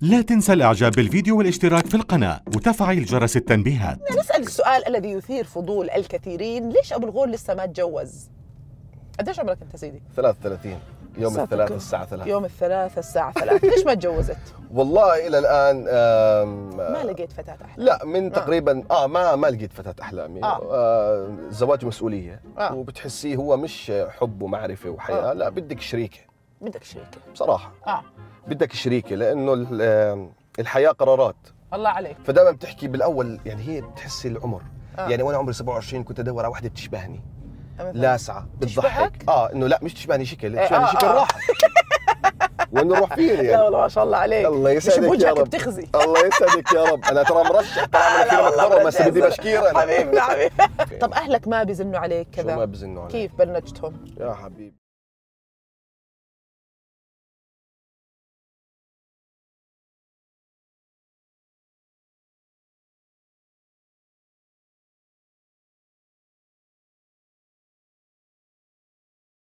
لا تنسى الاعجاب بالفيديو والاشتراك في القناة وتفعيل جرس التنبيهات. نسأل السؤال الذي يثير فضول الكثيرين، ليش أبو الغور لسه ما تجوز؟ قديش عمرك أنت سيدي؟ 33 يوم الثلاثاء الساعة 3. يوم الثلاثاء الساعة 3، ليش ما تجوزت؟ والله إلى الآن ما لقيت فتاة أحلامي. لا من تقريبا ما لقيت فتاة أحلامي. الزواج مسؤولية وبتحسيه هو مش حب ومعرفة وحياة، لا بدك شريكة. بدك شريكة بصراحة. بدك شريكة لأنه الحياة قرارات. الله عليك. فدائما بتحكي بالأول، يعني هي بتحسي العمر. يعني وأنا عمري 27 كنت أدور على وحدة بتشبهني. لاسعة بتضحك. إنه لا مش تشبهني شكل، تشبهني شكل راحة. وين نروح فيه يعني؟ لا والله ما شاء الله عليك. الله يسعدك يا رب. بتخزي. الله يسعدك يا رب، أنا ترى مرشح ترى عملي كلمة مرة بس بدي بشكير أنا. حبيبنا حبيبي. طب أهلك ما بيزنوا عليك كذا؟ شو ما بيزنوا عليك؟ كيف بلنجتهم؟ يا حبيبي.